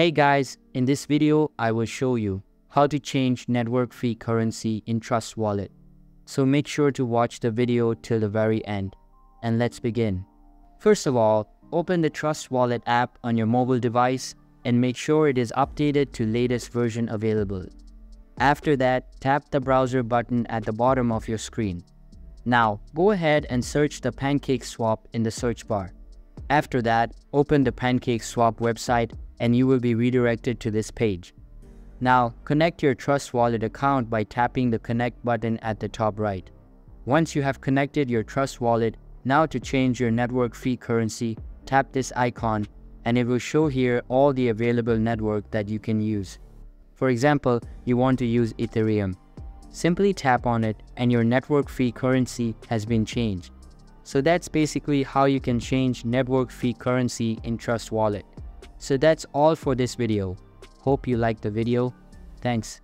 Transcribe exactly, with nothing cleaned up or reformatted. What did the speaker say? Hey guys, in this video, I will show you how to change network fee currency in Trust Wallet. So make sure to watch the video till the very end. And let's begin. First of all, open the Trust Wallet app on your mobile device and make sure it is updated to latest version available. After that, tap the browser button at the bottom of your screen. Now, go ahead and search the PancakeSwap in the search bar. After that, open the PancakeSwap website and you will be redirected to this page. Now, connect your Trust Wallet account by tapping the Connect button at the top right. Once you have connected your Trust Wallet, now to change your network fee currency, tap this icon and it will show here all the available network that you can use. For example, you want to use Ethereum. Simply tap on it and your network fee currency has been changed. So that's basically how you can change network fee currency in Trust Wallet. So that's all for this video. Hope you liked the video. Thanks.